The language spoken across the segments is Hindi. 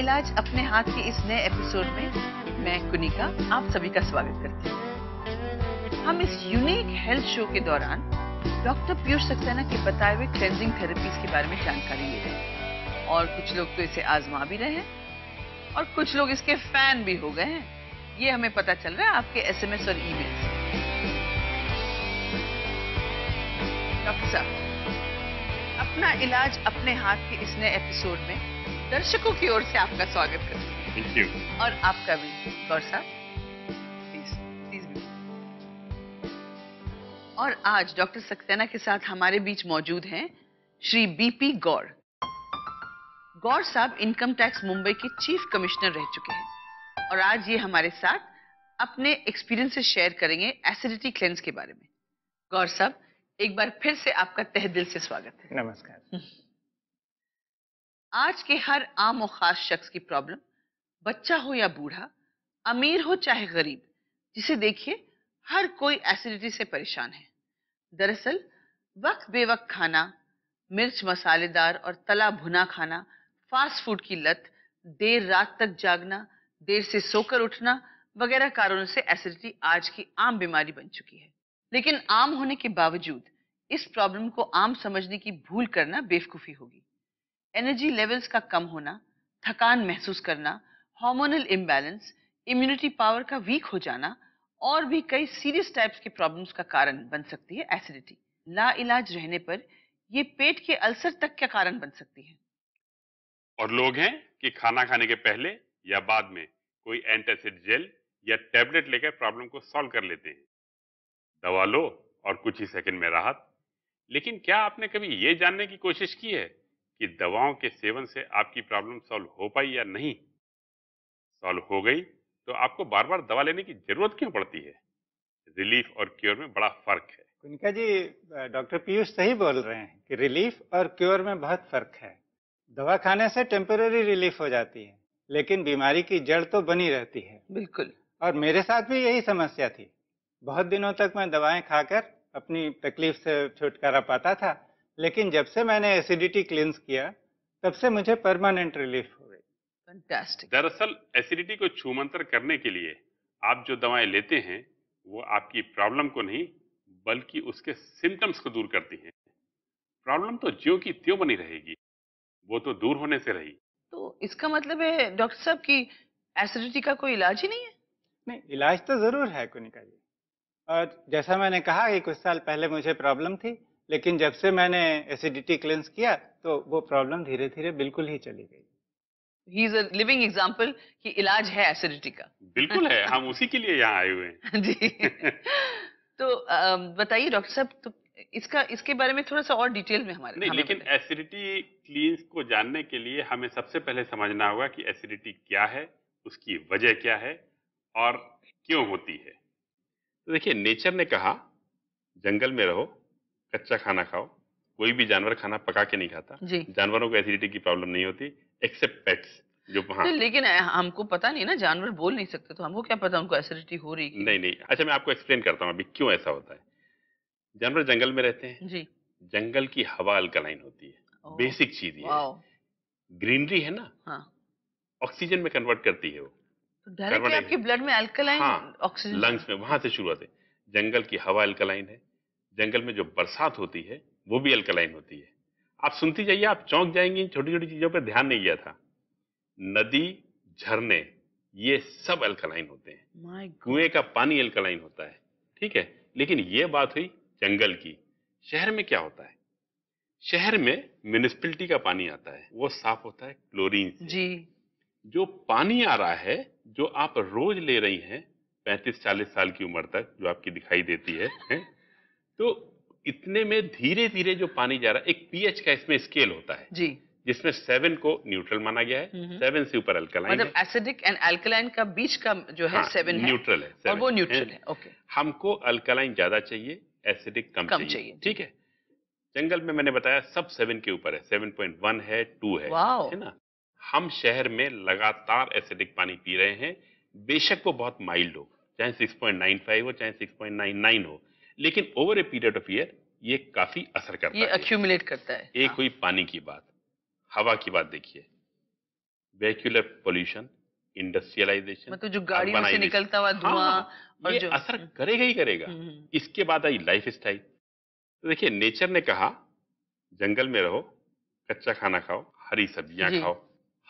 इलाज अपने हाथ के इस नए एपिसोड में मैं कुनिका आप सभी का स्वागत करती हूँ। हम इस यूनिक हेल्थ शो के दौरान डॉक्टर पीयूष सक्सेना के बताए हुए क्लेंजिंग थेरेपीज के बारे में जानकारी ले रहे हैं और कुछ लोग तो इसे आजमा भी रहे हैं और कुछ लोग इसके फैन भी हो गए हैं। ये हमें पता चल रहा है आपके SMS और ईमेल से। डॉक्टर साहब, अपना इलाज अपने हाथ के इस नए एपिसोड में दर्शकों की ओर से आपका स्वागत करते हैं। Thank you. और आपका भी गौर साहब, प्लीज। और आज डॉक्टर सक्सेना के साथ हमारे बीच मौजूद हैं श्री बीपी गौर। गौर साहब इनकम टैक्स मुंबई के चीफ कमिश्नर रह चुके हैं और आज ये हमारे साथ अपने एक्सपीरियंस से शेयर करेंगे एसिडिटी क्लेंस के बारे में। गौर साहब, एक बार फिर से आपका तहे दिल से स्वागत है। नमस्कार। आज के हर आम और खास शख्स की प्रॉब्लम, बच्चा हो या बूढ़ा, अमीर हो चाहे गरीब, जिसे देखिए हर कोई एसिडिटी से परेशान है। दरअसल वक्त बेवक्त खाना, मिर्च मसालेदार और तला भुना खाना, फास्ट फूड की लत, देर रात तक जागना, देर से सोकर उठना वगैरह कारणों से एसिडिटी आज की आम बीमारी बन चुकी है। लेकिन आम होने के बावजूद इस प्रॉब्लम को आम समझने की भूल करना बेवकूफ़ी होगी। एनर्जी लेवल्स का कम होना, थकान महसूस करना, हार्मोनल इम्बैलेंस, इम्यूनिटी पावर का वीक हो जाना और भी कई सीरियस टाइप्स के प्रॉब्लम्स का कारण बन सकती है एसिडिटी। लाइलाज रहने पर ये पेट के अल्सर तक का कारण बन सकती है। और लोग हैं कि खाना खाने के पहले या बाद में कोई एंटासिड जेल या टेबलेट लेकर प्रॉब्लम को सॉल्व कर लेते हैं। दवा लो और कुछ ही सेकेंड में राहत। लेकिन क्या आपने कभी ये जानने की कोशिश की है कि दवाओं के सेवन से आपकी प्रॉब्लम सॉल्व हो पाई या नहीं? सॉल्व हो गई तो आपको बार बार दवा लेने की जरूरत क्यों पड़ती है? रिलीफ और क्योर में बड़ा फर्क है। कुनिका जी, डॉक्टर पीयूष सही बोल रहे हैं कि रिलीफ और क्योर में बहुत फर्क है। दवा खाने से टेम्पररी रिलीफ हो जाती है लेकिन बीमारी की जड़ तो बनी रहती है। बिल्कुल। और मेरे साथ भी यही समस्या थी। बहुत दिनों तक मैं दवाएं खाकर अपनी तकलीफ से छुटकारा पाता था, लेकिन जब से मैंने एसिडिटी क्लींस किया तब से मुझे परमानेंट रिलीफ हो गई। फैंटास्टिक। दरअसल एसिडिटी को छूमंतर करने के लिए आप जो दवाएं लेते हैं वो आपकी प्रॉब्लम को नहीं बल्कि उसके सिम्टम्स को दूर करती हैं। प्रॉब्लम तो ज्यों की त्यों बनी रहेगी, वो तो दूर होने से रही। तो इसका मतलब है डॉक्टर साहब की एसिडिटी का कोई इलाज ही नहीं है? नहीं, इलाज तो जरूर है कुनिका जी। और जैसा मैंने कहा कि कुछ साल पहले मुझे प्रॉब्लम थी, लेकिन जब से मैंने एसिडिटी क्लेंस किया तो वो प्रॉब्लम धीरे धीरे बिल्कुल ही चली गई। He is a living example कि इलाज है एसिडिटी का। बिल्कुल है, हम उसी के लिए यहाँ आए हुए हैं। जी। तो बताइए डॉक्टर साहब, तो इसके बारे में थोड़ा सा और डिटेल में हमारे नहीं, लेकिन एसिडिटी क्लींस को जानने के लिए हमें सबसे पहले समझना होगा कि एसिडिटी क्या है, उसकी वजह क्या है और क्यों होती है। तो देखिए, नेचर ने कहा जंगल में रहो, कच्चा खाना खाओ। कोई भी जानवर खाना पका के नहीं खाता। जानवरों को एसिडिटी की प्रॉब्लम नहीं होती, एक्सेप्ट पेट्स जो वहाँ। लेकिन हमको पता नहीं ना, जानवर बोल नहीं सकते, तो हमको क्या पता उनको एसिडिटी हो रही है। नहीं, अच्छा मैं आपको एक्सप्लेन करता हूँ अभी क्यों ऐसा होता है। जानवर जंगल में रहते हैं जी। जंगल की हवा अल्कलाइन होती है, बेसिक चीज है। ग्रीनरी है ना, ऑक्सीजन में कन्वर्ट करती है वो। डायरेक्टली आपके ब्लड में अल्कलाइन ऑक्सीजन लंग्स में, वहां से शुरुआत है। जंगल की हवा अल्कलाइन है। जंगल में जो बरसात होती है वो भी अल्कलाइन होती है। आप सुनती जाइए, आप चौंक जाएंगे। छोटी छोटी चीज़ों पर ध्यान नहीं दिया था। नदी, झरने, ये सब अल्कलाइन होते हैं। कुएं का पानी अल्कलाइन होता है, ठीक है। लेकिन ये बात हुई जंगल की। शहर में क्या होता है? शहर में म्यूनिसिपैलिटी का पानी आता है, वो साफ होता है क्लोरीन से। जी। जो पानी आ रहा है, जो आप रोज ले रही हैं 35-40 साल की उम्र तक, जो आपकी दिखाई देती है तो इतने में धीरे धीरे जो पानी जा रहा है, एक पीएच का इसमें स्केल होता है जी, जिसमें 7 को न्यूट्रल माना गया है, 7 से ऊपर अल्कलाइन, मतलब एसिडिक एंड अल्कलाइन का बीच का जो है 7 है, न्यूट्रल है 7, और वो न्यूट्रल है। ओके। हमको अल्कलाइन ज्यादा चाहिए, एसिडिक कम चाहिए, ठीक है। जंगल में मैंने बताया सब 7 के ऊपर है, 7.1 है, 2 है ना। हम शहर में लगातार एसिडिक पानी पी रहे हैं, बेशक वो बहुत माइल्ड हो, चाहे 6.95 हो, चाहे 6.99 हो, लेकिन over a period of year ये काफी असर करता है, ये अक्यूमुलेट करता है। एक हुई पानी की बात, हवा की बात। देखिए वेहिकुलर पोल्यूशन, इंडस्ट्रियलाइजेशन, मतलब जो गाड़ियों से निकलता हुआ धुआं, और ये जो असर करेगा ही करेगा। इसके बाद आई लाइफ स्टाइल। तो देखिए नेचर ने कहा जंगल में रहो, कच्चा खाना खाओ, हरी सब्जियां खाओ।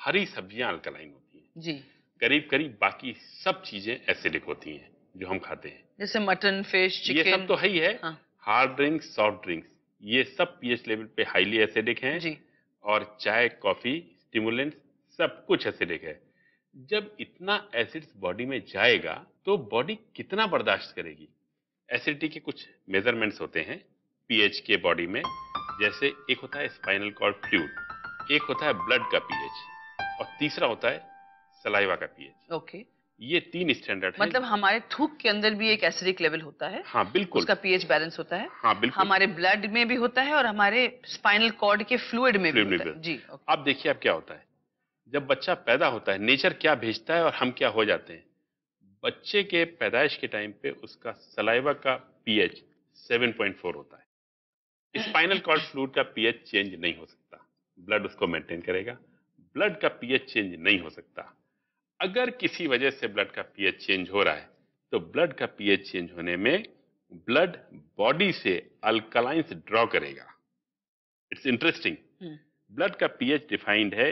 हरी सब्जियां अल्कलाइन होती हैं जी, करीब करीब बाकी सब चीजें एसिडिक होती हैं जो हम खाते हैं, जैसे मटन, फिश, चिकन, ये सब तो ही है। हार्ड ड्रिंक्स, सॉफ्ट ड्रिंक्स, ये सब पीएच लेवल पे हाईली एसिडिक हैं जी। और चाय, कॉफी, स्टिमुलेंट्स, सब कुछ एसिडिक है। जब इतना एसिड्स बॉडी में जाएगा तो बॉडी कितना बर्दाश्त करेगी? एसिडिटी के कुछ मेजरमेंट्स होते हैं पीएच के बॉडी में, जैसे एक होता है स्पाइनल कॉर्ड फ्लूइड, एक होता है ब्लड का पीएच, और तीसरा होता है सलाइवा का पीएच। ओके, ये तीन स्टैंडर्ड है। मतलब हमारे थूक के अंदर भी एक एसिडिक लेवल होता है। हाँ बिल्कुल, उसका पीएच बैलेंस होता है। हाँ बिल्कुल, हमारे ब्लड में भी होता है और हमारे स्पाइनल कॉर्ड के फ्लूइड में भी होता है जी। अब देखिए अब क्या होता है, जब बच्चा पैदा होता है नेचर क्या भेजता है और हम क्या हो जाते हैं। बच्चे के पैदाइश के टाइम पे उसका सलाइवा का पीएच 7.4 होता है। स्पाइनल कॉर्ड फ्लूइड का पीएच चेंज नहीं हो सकता, ब्लड उसको मेंटेन करेगा। ब्लड का पीएच चेंज नहीं हो सकता। अगर किसी वजह से ब्लड का पीएच चेंज हो रहा है तो ब्लड का पीएच चेंज होने में ब्लड बॉडी से अल्कलाइंस ड्रॉ करेगा। It's interesting. ब्लड का पीएच डिफाइंड है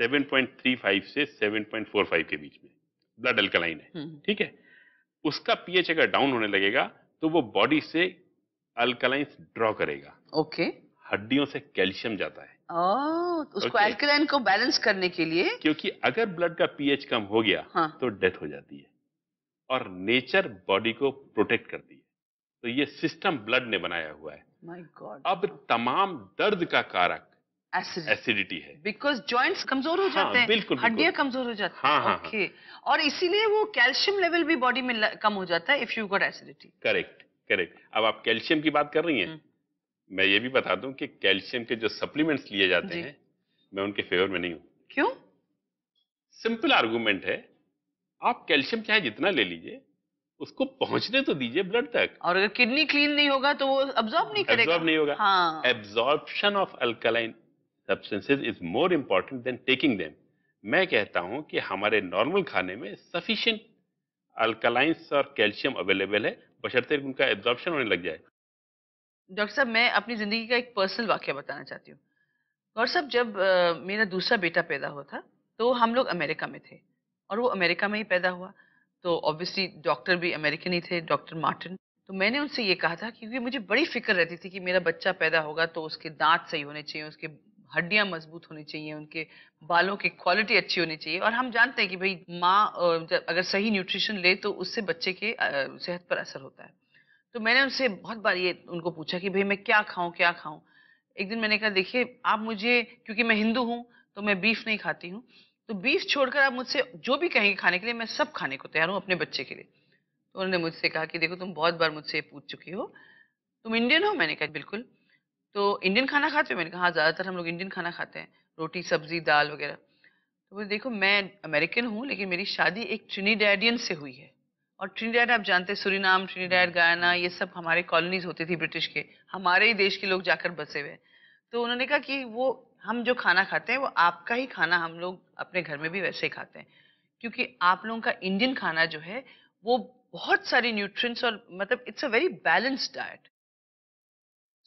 7.35 से 7.45 के बीच में, ब्लड अल्कलाइन है, ठीक है। उसका पीएच अगर डाउन होने लगेगा तो वो बॉडी से अल्कलाइंस ड्रॉ करेगा। ओके, हड्डियों से कैल्शियम जाता है। उसको अल्कलाइन को बैलेंस करने के लिए, क्योंकि अगर ब्लड का पीएच कम हो गया तो डेथ हो जाती है। और नेचर बॉडी को प्रोटेक्ट करती है, तो ये सिस्टम ब्लड ने बनाया हुआ है। My god. अब तमाम दर्द का कारक एसिडिटी है, बिकॉज जॉइंट्स कमजोर हो जाते हैं, बिल्कुल हड्डियां कमजोर हो जाती हैं। और इसीलिए वो कैल्शियम लेवल भी बॉडी में कम हो जाता है if you got acidity. Correct correct. अब आप कैल्शियम की बात कर रही हैं, मैं ये भी बता दूं कि कैल्शियम के जो सप्लीमेंट्स लिए जाते हैं मैं उनके फेवर में नहीं हूँ। क्यों? सिंपल आर्गूमेंट है, आप कैल्शियम चाहे जितना ले लीजिए उसको पहुंचने तो दीजिए ब्लड तक। और अगर किडनी क्लीन नहीं होगा तो वो एब्जॉर्ब नहीं करेगा। एब्जॉर्ब नहीं होगा। Absorption of alkaline Substances is more important than taking them. मैं कहता हूं कि हमारे नॉर्मल खाने में सफिशिएंट अल्कलाइंस और कैल्शियम अवेलेबल है, बशर्ते उनका एब्जॉर्प्शन होने लग जाए। डॉक्टर साहब, मैं अपनी जिंदगी का एक पर्सनल वाकया बताना चाहती हूँ। डॉक्टर साहब, जब मेरा दूसरा बेटा पैदा हुआ था तो हम लोग अमेरिका में थे और वो अमेरिका में ही पैदा हुआ, तो ऑब्वियसली डॉक्टर भी अमेरिकन ही थे, डॉक्टर मार्टिन। तो मैंने उनसे ये कहा था, क्योंकि मुझे बड़ी फिक्र रहती थी कि मेरा बच्चा पैदा होगा तो उसके दांत सही होने चाहिए, उसके हड्डियां मजबूत होनी चाहिए, उनके बालों की क्वालिटी अच्छी होनी चाहिए। और हम जानते हैं कि भाई माँ अगर सही न्यूट्रिशन ले तो उससे बच्चे के सेहत पर असर होता है। तो मैंने उनसे बहुत बार ये उनको पूछा कि भाई मैं क्या खाऊं क्या खाऊं। एक दिन मैंने कहा, देखिए आप मुझे, क्योंकि मैं हिंदू हूँ तो मैं बीफ नहीं खाती हूँ, तो बीफ छोड़कर आप मुझसे जो भी कहेंगे खाने के लिए मैं सब खाने को तैयार हूँ अपने बच्चे के लिए। तो उन्होंने मुझसे कहा कि देखो तुम बहुत बार मुझसे पूछ चुकी हो, तुम इंडियन हो? मैंने कहा बिल्कुल। तो इंडियन खाना खाते हो? मैंने कहा हाँ, ज़्यादातर हम लोग इंडियन खाना खाते हैं, रोटी, सब्जी, दाल वगैरह। तो बोले देखो मैं अमेरिकन हूँ लेकिन मेरी शादी एक ट्रिनिडेडियन से हुई है, और ट्रिनिडेड आप जानते हैं, सूरीनाम, ट्रिनिडेड, गायाना, ये सब हमारे कॉलोनीज होती थी ब्रिटिश के, हमारे ही देश के लोग जाकर बसे हुए। तो उन्होंने कहा कि वो हम जो खाना खाते हैं वो आपका ही खाना हम लोग अपने घर में भी वैसे ही खाते हैं, क्योंकि आप लोगों का इंडियन खाना जो है वो बहुत सारी न्यूट्रिएंट्स और मतलब it's a very balanced diet.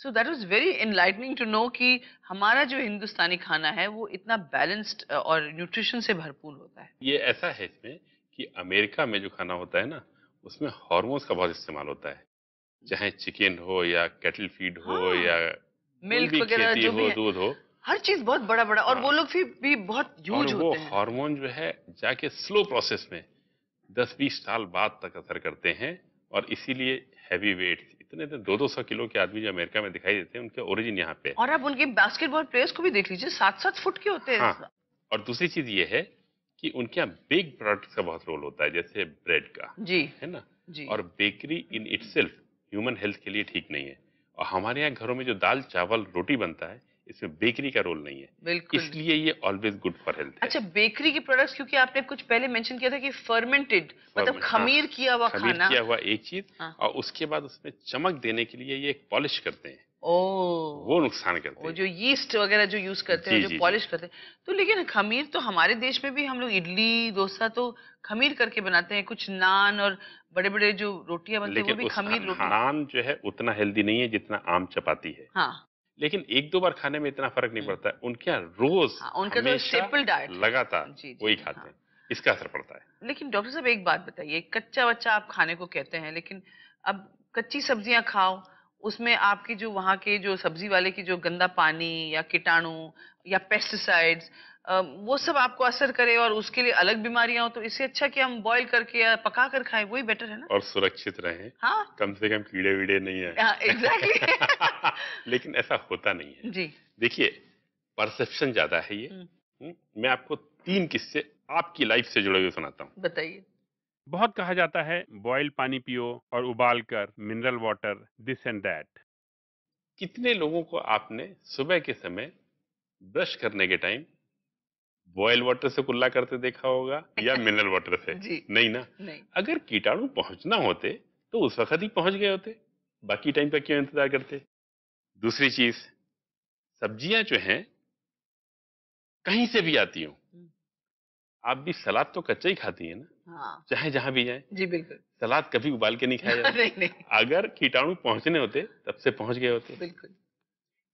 So that was very enlightening to know कि हमारा जो हिंदुस्तानी खाना है वो इतना बैलेंस्ड और न्यूट्रिशन से भरपूर होता है। ये ऐसा है इसमें कि अमेरिका में जो खाना होता है ना उसमें हार्मोन्स का बहुत इस्तेमाल होता है, चाहे चिकन हो या कैटल फीड हो या मिल्क वगैरह जो भी हो, दूध हो, हर चीज बहुत बड़ा बड़ा। और वो लोग भी बहुत यूज होते हैं। हार्मोन जो है जाके स्लो प्रोसेस में 10-20 साल बाद तक असर करते हैं, और इसीलिए हैवी वेट्स, इतने 200-200 किलो के आदमी जो अमेरिका में दिखाई देते हैं उनके ओरिजिन यहाँ पे। और आप उनके बास्केटबॉल प्लेयर्स को भी देख लीजिए, 7-7 फुट के होते हैं। हाँ। और दूसरी चीज ये है कि उनके यहाँ बेक प्रोडक्ट्स का बहुत रोल होता है, जैसे ब्रेड का जी, है ना जी। और bakery in itself human health के लिए ठीक नहीं है, और हमारे यहाँ घरों में जो दाल, चावल, रोटी बनता है इसमें बेकरी का रोल नहीं है, बिल्कुल, इसलिए ये ऑलवेज गुड फॉर हेल्थ। अच्छा, बेकरी के प्रोडक्ट्स, क्योंकि आपने कुछ पहले मेंशन किया था कि फर्मेंटेड, मतलब खमीर किया हुआ खाना, खमीर किया हुआ एक चीज, और उसके बाद उसमें चमक देने के लिए ये एक पॉलिश करते हैं। वो नुकसान करते हैं, वो जो यीस्ट वगैरह जो यूज करते हैं, जो पॉलिश करते हैं। तो लेकिन खमीर तो हमारे देश में भी हम लोग इडली डोसा तो खमीर करके बनाते हैं, कुछ नान और बड़े बड़े जो रोटियां बनती है वो भी खमीर रोटी। नान जो है उतना हेल्दी नहीं है जितना आम चपाती है। हाँ, लेकिन एक दो बार खाने में इतना फर्क नहीं पड़ता है। उनके यहाँ रोज उनका जो स्टेपल डाइट लगातार वही खाते हैं, इसका असर पड़ता है। लेकिन डॉक्टर साहब एक बात बताइए, कच्चा बच्चा आप खाने को कहते हैं, लेकिन अब कच्ची सब्जियां खाओ, उसमें आपकी जो वहाँ के जो सब्जी वाले की जो गंदा पानी या कीटाणु या पेस्टिसाइड्स वो सब आपको असर करे और उसके लिए अलग बीमारियां हो, तो इससे अच्छा कि हम बॉईल करके या पका कर खाएं, वही बेटर है ना, और सुरक्षित रहें। हाँ, कम से कम कीड़े वीड़े नहीं आए। एग्जैक्टली। लेकिन ऐसा होता नहीं है जी। देखिए, परसेप्शन ज्यादा है ये। मैं आपको तीन किस्से आपकी लाइफ से जुड़े हुए सुनाता हूँ। बताइए। बहुत कहा जाता है बॉइल्ड पानी पियो और उबाल कर mineral water, this and that. कितने लोगों को आपने सुबह के समय ब्रश करने के टाइम बॉइल्ड वाटर से कुल्ला करते देखा होगा या मिनरल वाटर से? नहीं ना, नहीं। अगर कीटाणु पहुंचना होते तो उस वक्त ही पहुंच गए होते, बाकी टाइम का क्यों इंतजार करते? दूसरी चीज, सब्जियां जो हैं कहीं से भी आती हो, आप भी सलाद तो कच्चा ही खाती है ना। हाँ। चाहे जहाँ भी जाए। जी बिल्कुल। सलाद कभी उबाल के नहीं खाया जाता। नहीं, नहीं। अगर कीटाणु पहुंचने होते तब से पहुंच गए होते। बिल्कुल।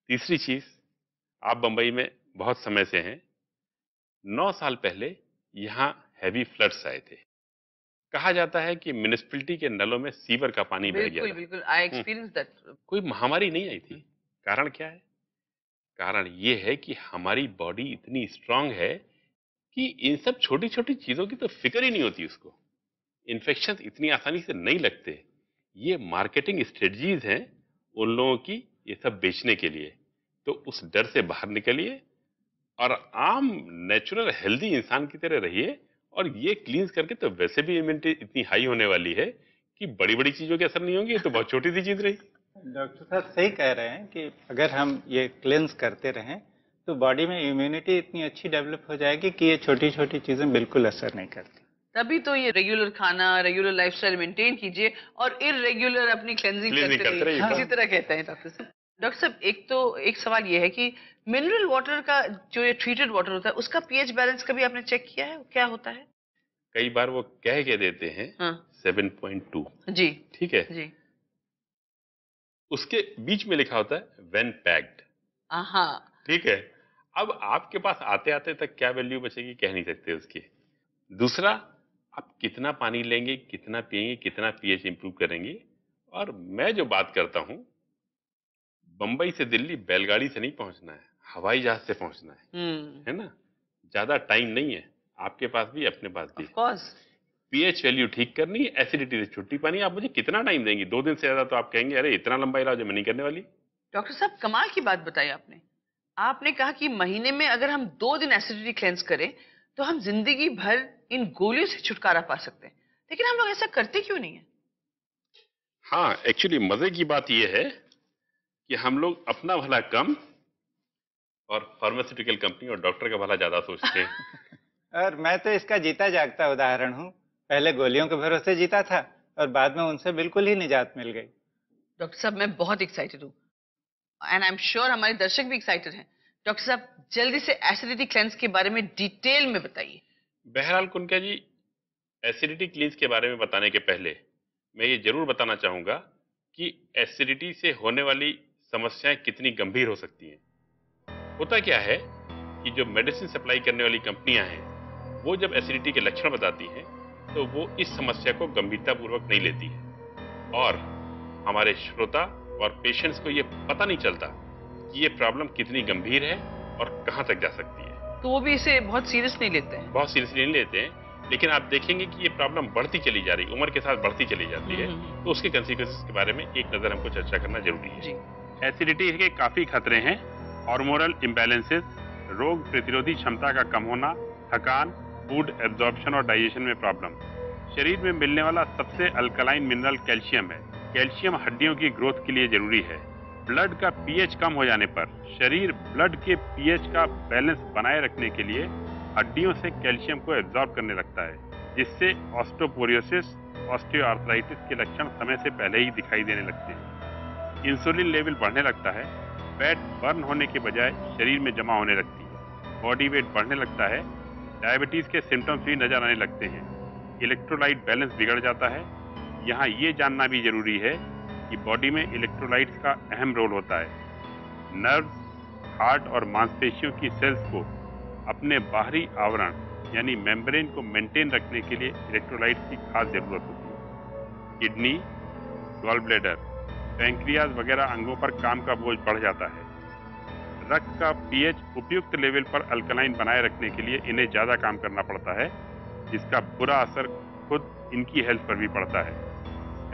तीसरी चीज, आप बंबई में बहुत समय से हैं, 9 साल पहले यहाँ हैवी फ्लड्स आए थे। कहा जाता है कि म्युनिसिपैलिटी के नलों में सीवर का पानी बह गया था। बिल्कुल, आई एक्सपीरियंस दैट। कोई महामारी नहीं आई थी। कारण क्या है? कारण ये है कि हमारी बॉडी इतनी स्ट्रांग है कि इन सब छोटी छोटी चीज़ों की तो फिक्र ही नहीं होती उसको। इन्फेक्शन इतनी आसानी से नहीं लगते। ये मार्केटिंग स्ट्रेटजीज हैं उन लोगों की, ये सब बेचने के लिए। तो उस डर से बाहर निकलिए और आम नेचुरल हेल्दी इंसान की तरह रहिए। और ये क्लींस करके तो वैसे भी इम्यूनिटी इतनी हाई होने वाली है कि बड़ी बड़ी चीज़ों के असर नहीं होंगी, तो बहुत छोटी सी चीज़ रही। डॉक्टर साहब सही कह रहे हैं कि अगर हम ये क्लींस करते रहें तो बॉडी में इम्यूनिटी इतनी अच्छी डेवलप हो जाएगी कि ये छोटी छोटी चीजें बिल्कुल असर नहीं करती। तभी तो ये रेगुलर खाना, रेगुलर लाइफस्टाइल मेंटेन कीजिए और इररेगुलर अपनी क्लेंजिंग करते रहिए। इसी तरह कहते हैं डॉक्टर साहब। डॉक्टर साहब, एक सवाल ये है कि मिनरल वाटर का जो ये ट्रीटेड वाटर होता है उसका पीएच बैलेंस कभी आपने चेक किया है, क्या होता है? कई बार वो कह के देते हैं 7.2। जी ठीक है जी। उसके बीच में लिखा होता है व्हेन पैक्ड। ठीक है। अब आपके पास आते आते तक क्या वैल्यू बचेगी, कह नहीं सकते उसकी। दूसरा, आप कितना पानी लेंगे, कितना पिएंगे, कितना पीएच इंप्रूव करेंगे। और मैं जो बात करता हूँ, बंबई से दिल्ली बैलगाड़ी से नहीं पहुँचना है, हवाई जहाज से पहुँचना है ना। ज़्यादा टाइम नहीं है आपके पास भी, अपने पास भी। पीएच वैल्यू ठीक करनी, एसिडिटी से छुट्टी पानी। आप मुझे कितना टाइम देंगे? 2 दिन से ज़्यादा तो आप कहेंगे अरे इतना लंबा इलाज मैं नहीं करने वाली। डॉक्टर साहब, कमाल की बात बताई आपने। आपने कहा कि महीने में अगर हम 2 दिन एसिडिटी क्लेंस करें तो हम जिंदगी भर इन गोलियों से छुटकारा पा सकते हैं, लेकिन हम लोग ऐसा करते क्यों नहीं है? हाँ, एक्चुअली मजे की बात यह है कि हम लोग अपना भला कम और फार्मास्यूटिकल कंपनी और डॉक्टर का भला ज्यादा सोचते हैं। और मैं तो इसका जीता जागता उदाहरण हूँ। पहले गोलियों के भरोसे जीता था और बाद में उनसे बिल्कुल ही निजात मिल गई। डॉक्टर साहब, मैं बहुत एक्साइटेड हूँ एंड आई एम श्योर हमारे दर्शक भी एक्साइटेड हैं। डॉक्टर साहब, जल्दी से एसिडिटी क्लेंस के बारे में डिटेल में बताइए। बहरहाल कुनका जी, एसिडिटी क्लेंस के बारे में बताने के पहले मैं ये जरूर बताना चाहूँगा कि एसिडिटी से होने वाली समस्याएं कितनी गंभीर हो सकती हैं। होता क्या है कि जो मेडिसिन सप्लाई करने वाली कंपनियाँ हैं, वो जब एसिडिटी के लक्षण बताती हैं तो वो इस समस्या को गंभीरतापूर्वक नहीं लेती है और हमारे श्रोता और पेशेंट्स को ये पता नहीं चलता कि ये प्रॉब्लम कितनी गंभीर है और कहां तक जा सकती है। तो वो भी इसे बहुत सीरियस नहीं लेते हैं। बहुत सीरियसली नहीं लेते हैं, लेकिन आप देखेंगे कि ये प्रॉब्लम बढ़ती चली जा रही, उम्र के साथ बढ़ती चली जाती है। तो उसके कंसिक्वेंसेस के बारे में एक नज़र हमको चर्चा करना जरूरी है। जी, एसिडिटी के काफ़ी खतरे हैं। हार्मोनल इम्बैलेंसेस, रोग प्रतिरोधी क्षमता का कम होना, थकान, फूड एब्जॉर्प्शन और डाइजेशन में प्रॉब्लम। शरीर में मिलने वाला सबसे अल्कलाइन मिनरल कैल्शियम है। कैल्शियम हड्डियों की ग्रोथ के लिए जरूरी है। ब्लड का पीएच कम हो जाने पर शरीर ब्लड के पीएच का बैलेंस बनाए रखने के लिए हड्डियों से कैल्शियम को एब्जॉर्ब करने लगता है, जिससे ऑस्टोपोरियोसिस, ऑस्टियोआर्थराइटिस के लक्षण समय से पहले ही दिखाई देने लगते हैं। इंसुलिन लेवल बढ़ने लगता है, फैट बर्न होने के बजाय शरीर में जमा होने लगती है, बॉडी वेट बढ़ने लगता है, डायबिटीज़ के सिम्टम्स भी नजर आने लगते हैं, इलेक्ट्रोलाइट बैलेंस बिगड़ जाता है। यहाँ ये जानना भी जरूरी है कि बॉडी में इलेक्ट्रोलाइट्स का अहम रोल होता है। नर्व्स, हार्ट और मांसपेशियों की सेल्स को अपने बाहरी आवरण यानी मेम्ब्रेन को मेंटेन रखने के लिए इलेक्ट्रोलाइट्स की खास ज़रूरत होती है। किडनी, गॉल ब्लैडर, पैंक्रियाज वगैरह अंगों पर काम का बोझ बढ़ जाता है। रक्त का पीएच उपयुक्त लेवल पर अल्कलाइन बनाए रखने के लिए इन्हें ज़्यादा काम करना पड़ता है, जिसका बुरा असर खुद इनकी हेल्थ पर भी पड़ता है।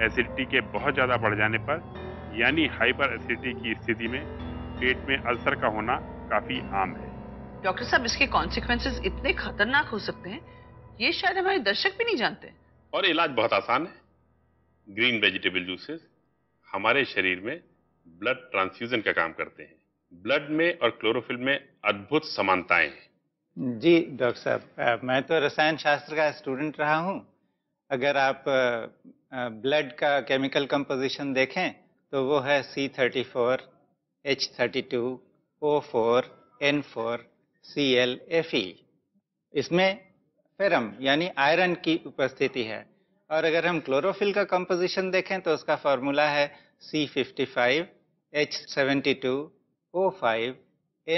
एसिडिटी के बहुत ज़्यादा बढ़ जाने पर यानी हाइपर एसिडिटी की स्थिति में पेट में अल्सर का होना काफ़ी आम है। डॉक्टर साहब, इसके कॉन्सिक्वेंसेस इतने खतरनाक हो सकते हैं, ये शायद हमारे दर्शक भी नहीं जानते। और इलाज बहुत आसान है। ग्रीन वेजिटेबल जूसेस हमारे शरीर में ब्लड ट्रांसफ्यूजन का काम करते हैं। ब्लड में और क्लोरोफिल में अद्भुत समानताएं हैं। जी डॉक्टर साहब, मैं तो रसायन शास्त्र का स्टूडेंट रहा हूं। अगर आप ब्लड का केमिकल कंपोजिशन देखें तो वो है C34, H32, O4, N4, Cl, Fe। इसमें फेरम यानी आयरन की उपस्थिति है। और अगर हम क्लोरोफिल का कंपोजिशन देखें तो उसका फार्मूला है C55, H72, O5,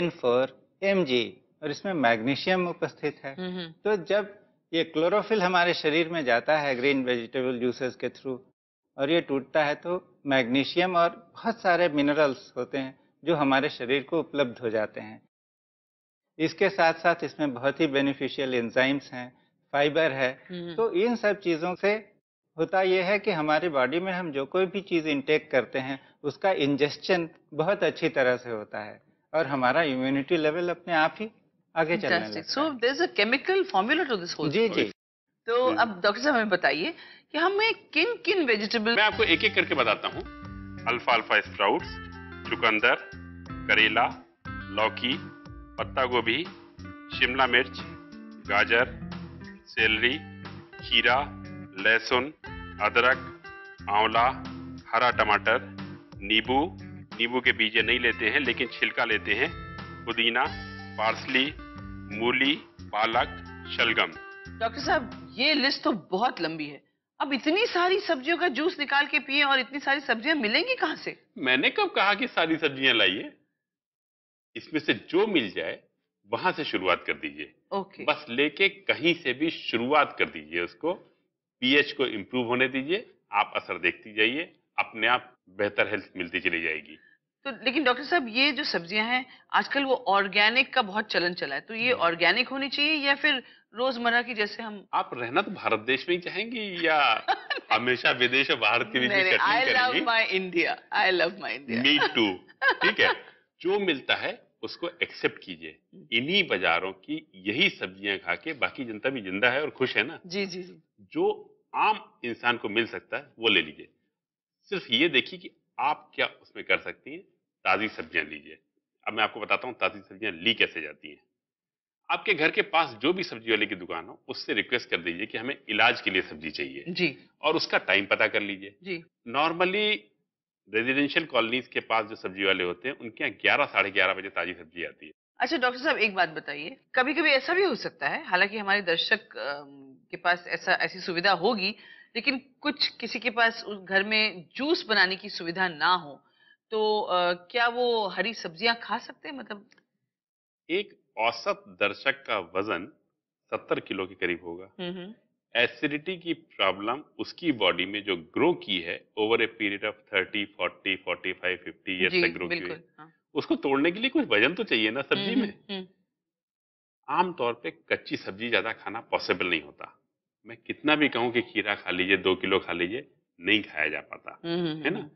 N4, Mg और इसमें मैग्नीशियम उपस्थित है। तो जब ये क्लोरोफिल हमारे शरीर में जाता है ग्रीन वेजिटेबल जूसेस के थ्रू और ये टूटता है तो मैग्नीशियम और बहुत सारे मिनरल्स होते हैं जो हमारे शरीर को उपलब्ध हो जाते हैं। इसके साथ साथ इसमें बहुत ही बेनिफिशियल एंजाइम्स हैं, फाइबर है। तो इन सब चीज़ों से होता यह है कि हमारी बॉडी में हम जो कोई भी चीज़ इंटेक करते हैं उसका इंजेस्शन बहुत अच्छी तरह से होता है और हमारा इम्यूनिटी लेवल अपने आप ही आगे चलने लगता है। So there's a chemical formula to this whole thing. जी जी। तो अब डॉक्टर साहब हमें बताइए कि हमें किन किन वेजिटेबल, मैं आपको एक एक करके बताता हूँ। अल्फाल्फा स्प्राउट्स, चुकंदर, करेला, लौकी, पत्ता गोभी, शिमला मिर्च, गाजर, सेलरी, खीरा, लहसुन, अदरक, आंवला, हरा टमाटर, नींबू, नींबू के बीजे नहीं लेते हैं लेकिन छिलका लेते हैं, पुदीना, पार्सली, मूली, पालक, शलगम। डॉक्टर साहब, ये लिस्ट तो बहुत लंबी है। अब इतनी सारी सब्जियों का जूस निकाल के पिए और इतनी सारी सब्जियां मिलेंगी कहाँ से? मैंने कब कहा कि सारी सब्जियां लाइए, इसमें से जो मिल जाए वहां से शुरुआत कर दीजिए। बस लेके कहीं से भी शुरुआत कर दीजिए, उसको पीएच को इम्प्रूव होने दीजिए, आप असर देखती जाइए, अपने आप बेहतर हेल्थ मिलती चली जाएगी। तो लेकिन डॉक्टर साहब, ये जो सब्जियां हैं आजकल वो ऑर्गेनिक का बहुत चलन चला है, तो ये ऑर्गेनिक होनी चाहिए या फिर रोजमर्रा की जैसे हम? आप रहना तो भारत देश में ही चाहेंगी या हमेशा विदेश और भारत के बीच में कटिंग करेंगी? I love my India, I love my India. Me too. ठीक है, जो मिलता है उसको एक्सेप्ट कीजिए। इन्हीं बाजारों की यही सब्जियां खा के बाकी जनता भी जिंदा है और खुश है ना। जी जी। जो आम इंसान को मिल सकता है वो ले लीजिए, सिर्फ ये देखिए कि आप क्या उसमें कर सकती हैं। ताज़ी सब्जियां लीजिए। अब मैं आपको बताता हूँ ताज़ी सब्जियां ली कैसे जाती हैं। आपके घर के पास जो भी सब्जी वाले की दुकान हो उससे रिक्वेस्ट कर दीजिए कि हमें इलाज के लिए सब्जी चाहिए जी, और उसका टाइम पता कर लीजिए जी। नॉर्मली रेजिडेंशियल कॉलोनीज के पास जो सब्जी वाले होते हैं उनके यहाँ 11-11:30 बजे ताज़ी सब्जी आती है। अच्छा डॉक्टर साहब, एक बात बताइए, कभी कभी ऐसा भी हो सकता है, हालांकि हमारे दर्शक के पास ऐसी सुविधा होगी लेकिन कुछ किसी के पास घर में जूस बनाने की सुविधा ना हो, तो क्या वो हरी सब्जियां खा सकते हैं? मतलब एक औसत दर्शक का वजन 70 किलो के करीब होगा। एसिडिटी की प्रॉब्लम उसकी बॉडी में जो ग्रो की है over a period of 30, 40, 45, 50 year तक ग्रो की है। हाँ। उसको तोड़ने के लिए कुछ वजन तो चाहिए ना सब्जी में। आमतौर पे कच्ची सब्जी ज्यादा खाना पॉसिबल नहीं होता। मैं कितना भी कहूं कि खीरा खा लीजिए, 2 किलो खा लीजिए, नहीं खाया जा पाता है ना।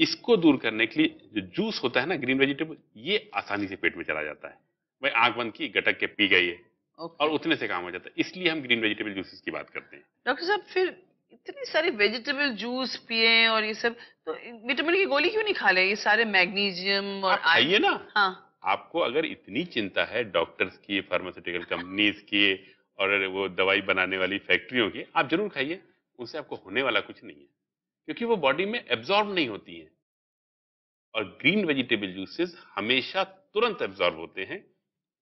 इसको दूर करने के लिए जो जूस होता है ना ग्रीन वेजिटेबल, ये आसानी से पेट में चला जाता है। भाई आंख बंद की, गटक के पी गई है और उतने से काम हो जाता है। इसलिए हम ग्रीन वेजिटेबल जूसेस की बात करते हैं। डॉक्टर साहब, फिर इतनी सारी वेजिटेबल जूस पिए और ये सब, तो विटामिन की गोली क्यों नहीं खा ले? ये सारे मैग्नीशियम और आइए ना। हाँ। आपको अगर इतनी चिंता है डॉक्टर्स की, फार्मास्यूटिकल कंपनीज की और वो दवाई बनाने वाली फैक्ट्रियों की, आप जरूर खाइए। उनसे आपको होने वाला कुछ नहीं है क्योंकि वो बॉडी में एब्जॉर्ब नहीं होती है। और ग्रीन वेजिटेबल जूसेस हमेशा तुरंत एब्जॉर्ब होते हैं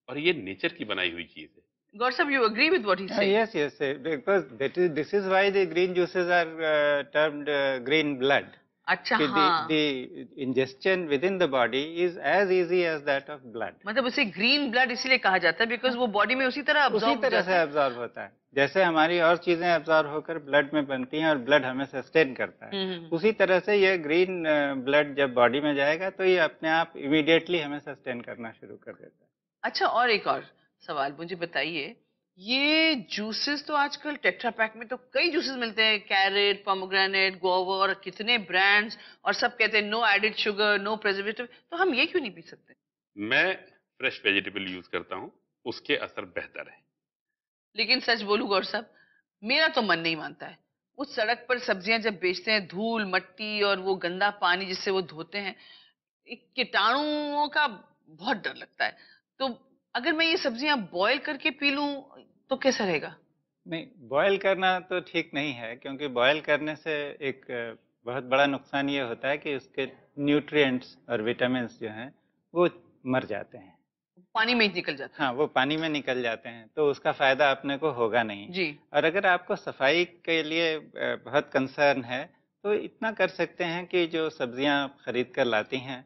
और ये नेचर की बनाई हुई चीज है. Gaur sir, you agree with what he said? Yes, yes, because this is why the green juices are termed green blood. अच्छा हाँ. The ingestion within the body is as easy as that of blood. मतलब उसे green blood इसीलिए कहा जाता है because वो body में उसी तरह से absorb होता है. जैसे हमारी और चीजें absorb होकर blood में बनती हैं और blood हमें sustain करता है. उसी तरह से ये green blood जब body में जाएगा तो ये अपने आप immediately हमें sustain करना शुरू कर देता है. अच्छा और एक और सवाल मुझे बताइए, ये जूसेस तो आजकल टेट्रा पैक में तो कई जूसेस मिलते हैं, कैरेट, पोमेग्रेनेट, गुआवा और कितने ब्रांड्स, और सब कहते हैं no added sugar, no preservative, तो हम ये क्यों नहीं पी सकते? मैं फ्रेश वेजिटेबल यूज करता हूँ, उसके असर बेहतर है. लेकिन सच बोलूं गौर साहब, मेरा तो मन नहीं मानता है. उस सड़क पर सब्जियां जब बेचते हैं, धूल मट्टी और वो गंदा पानी जिससे वो धोते हैं, कीटाणुओं का बहुत डर लगता है. तो अगर मैं ये सब्जियां बॉईल करके पी लूं तो कैसा रहेगा? नहीं, बॉईल करना तो ठीक नहीं है, क्योंकि बॉईल करने से एक बहुत बड़ा नुकसान ये होता है कि उसके न्यूट्रिएंट्स और विटामिन्स जो हैं वो मर जाते हैं, पानी में ही निकल जाते हैं. हाँ, वो पानी में निकल जाते हैं, तो उसका फायदा अपने को होगा नहीं जी. और अगर आपको सफाई के लिए बहुत कंसर्न है तो इतना कर सकते हैं कि जो सब्जियाँ आप खरीद कर लाती हैं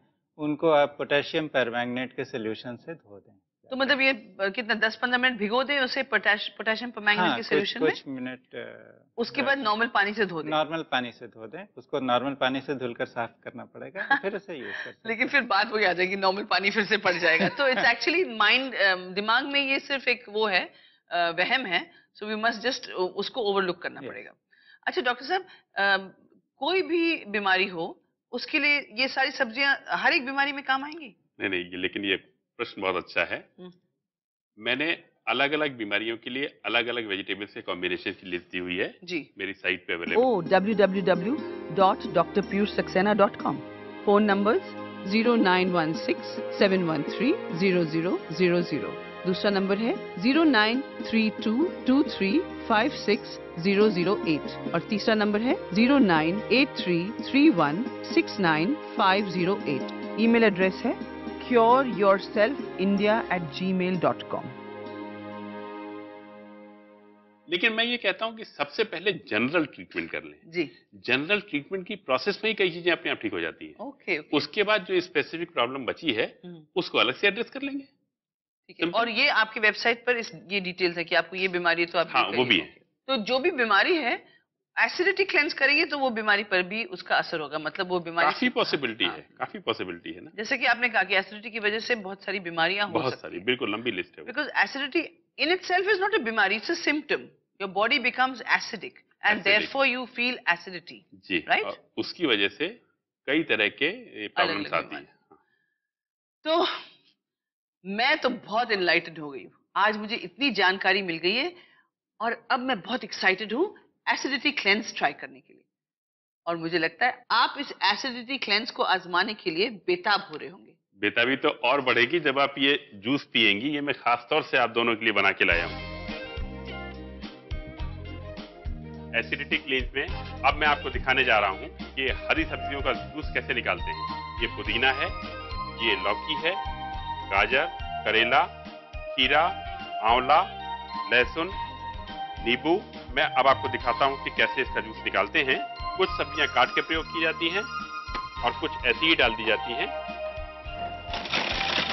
उनको आप पोटेशियम परमैंगनेट के सोल्यूशन से धो दें. तो मतलब ये कितना 10-15 मिनट भिगो दें उसे पोटेशियम परमैंगनेट के सॉल्यूशन में, कुछ मिनट, उसके बाद नॉर्मल पानी से धो दें. उसको नॉर्मल पानी से धुलकर साफ करना पड़ेगा. हाँ. फिर उसे यूज कर, लेकिन फिर बात वही आ जाएगी, नॉर्मल पानी फिर से पड़ जाएगा. तो इट्स एक्चुअली माइंड, दिमाग में ये सिर्फ एक वो है, वहम है. सो वी मस्ट जस्ट उसको ओवरलुक करना पड़ेगा. अच्छा डॉक्टर साहब, कोई भी बीमारी हो उसके लिए ये सारी सब्जियां हर एक बीमारी में काम आएंगी? नहीं, लेकिन ये प्रश्न बहुत अच्छा है. मैंने अलग अलग बीमारियों के लिए अलग अलग वेजिटेबल्स के कॉम्बिनेशन की लिस्ट दी हुई है जी, मेरी साइट पे अवेलेबल. www.drpiyushsaxena.com. Phone numbers 09167130000. दूसरा नंबर है 09322356008 और तीसरा नंबर है 09833169508. ईमेल एड्रेस है cureyourselfindia@gmail.com. लेकिन मैं ये कहता हूँ कि सबसे पहले जनरल ट्रीटमेंट कर लें जी. जनरल ट्रीटमेंट की प्रोसेस में ही कई चीजें अपने आप ठीक हो जाती हैं. ओके. उसके बाद जो स्पेसिफिक प्रॉब्लम बची है उसको अलग से एड्रेस कर लेंगे. ठीक है. और ये आपकी वेबसाइट पर ये डिटेल्स है कि आपको ये बीमारी तो आप हाँ, वो भी है. तो जो भी बीमारी है एसिडिटी क्लेंस करेंगे तो वो बीमारी पर भी उसका असर होगा, मतलब वो बीमारी काफी पॉसिबिलिटी है ना. जैसे कि आपने कहा कि एसिडिटी की वजह से बहुत सारी बीमारियां हो सकती हैं. बिल्कुल लंबी लिस्ट है. Because acidity in itself is not a बीमारी, it's a symptom. Your body becomes acidic and therefore you feel acidity जी, राइट. उसकी वजह से कई तरह के प्रॉब्लम्स आती हैं. तो मैं तो बहुत इनलाइटेड हो गई हूँ आज, मुझे इतनी जानकारी मिल गई है और अब मैं बहुत एक्साइटेड हूँ एसिडिटी क्लेंस ट्राई करने के लिए. और मुझे लगता है आप इस एसिडिटी क्लेंस को आजमाने के लिए बेताब हो रहे होंगे. बेताबी तो और बढ़ेगी जब आप ये जूस पिएंगी. ये मैं खास तौर से आप दोनों के लिए बना के लाया हूँ. एसिडिटी क्लेंस में अब मैं आपको दिखाने जा रहा हूँ कि हरी सब्जियों का जूस कैसे निकालते हैं. ये पुदीना है, ये लौकी है, गाजर, करेला, खीरा, आंवला, लहसुन, नींबू. मैं अब आपको दिखाता हूं कि कैसे इसका जूस निकालते हैं. कुछ सब्जियां काट के प्रयोग की जाती हैं और कुछ ऐसी ही डाल दी जाती हैं.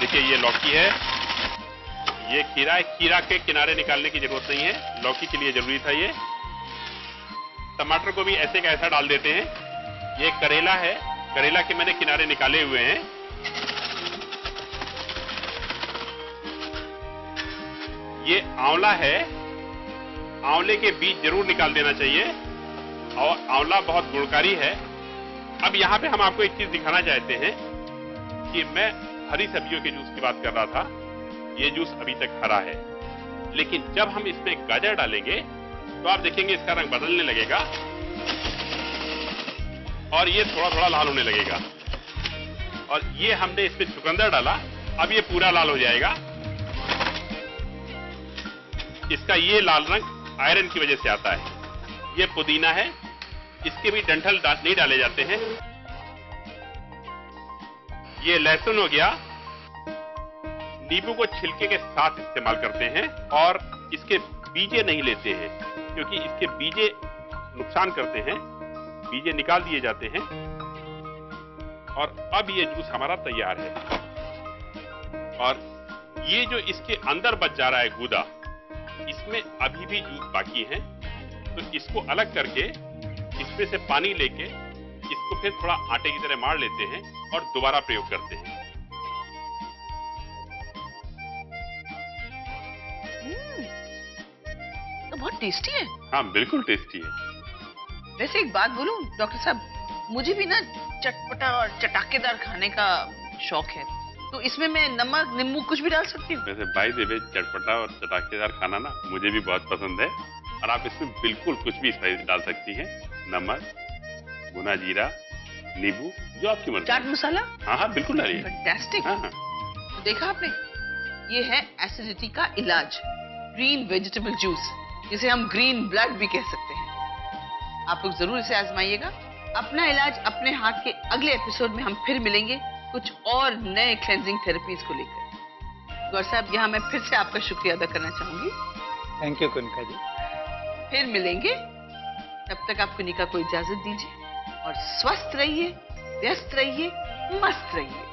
देखिए ये लौकी है, ये खीरा है. खीरा के किनारे निकालने की जरूरत नहीं है, लौकी के लिए जरूरी था. ये टमाटर को भी ऐसे का ऐसा डाल देते हैं. ये करेला है, करेला के मैंने किनारे निकाले हुए हैं. ये आंवला है, आंवले के बीज जरूर निकाल देना चाहिए और आंवला बहुत गुणकारी है. अब यहाँ पे हम आपको एक चीज दिखाना चाहते हैं कि मैं हरी सब्जियों के जूस की बात कर रहा था. ये जूस अभी तक हरा है, लेकिन जब हम इसमें गाजर डालेंगे तो आप देखेंगे इसका रंग बदलने लगेगा और ये थोड़ा थोड़ा लाल होने लगेगा. और ये हमने इसमें चुकंदर डाला, अब ये पूरा लाल हो जाएगा. इसका ये लाल रंग आयरन की वजह से आता है. ये पुदीना है, इसके भी डंठल नहीं डाले जाते हैं. ये लहसुन हो गया। नींबू को छिलके के साथ इस्तेमाल करते हैं और इसके बीजे नहीं लेते हैं, क्योंकि इसके बीजे नुकसान करते हैं। बीजे निकाल दिए जाते हैं और अब ये जूस हमारा तैयार है। और ये जो इसके अंदर बच जा रहा है गूदा, इसमें अभी भी जूस बाकी है, तो इसको अलग करके इसमें से पानी लेके इसको फिर थोड़ा आटे की तरह मार लेते हैं और दोबारा प्रयोग करते हैं। तो बहुत टेस्टी है। हाँ बिल्कुल टेस्टी है। वैसे एक बात बोलूं डॉक्टर साहब, मुझे भी ना चटपटा और चटाकेदार खाने का शौक है, तो इसमें मैं नमक नींबू कुछ भी डाल सकती हूँ? वैसे भाई देवे चटपटा और चटाकेदार खाना ना मुझे भी बहुत पसंद है, और आप इसमें बिल्कुल कुछ भी स्पाइस डाल सकती हैं, नमक, भुना जीरा, नींबू, जो आपकी मर्जी। चाट मसाला? हाँ हाँ बिल्कुल डालिए। फैंटास्टिक। हाँ हाँ। तो देखा आपने, ये है एसिडिटी का इलाज, ग्रीन वेजिटेबल जूस, जिसे हम ग्रीन ब्लड भी कह सकते हैं। आप लोग जरूर इसे आजमाइएगा। अपना इलाज अपने हाथ के अगले एपिसोड में हम फिर मिलेंगे कुछ और नए क्लेंजिंग थेरेपीज को लेकर। गौर साहब, यहाँ मैं फिर से आपका शुक्रिया अदा करना चाहूंगी। Thank you Kunika ji. फिर मिलेंगे, तब तक आप कुनिका को इजाजत दीजिए और स्वस्थ रहिए, व्यस्त रहिए, मस्त रहिए।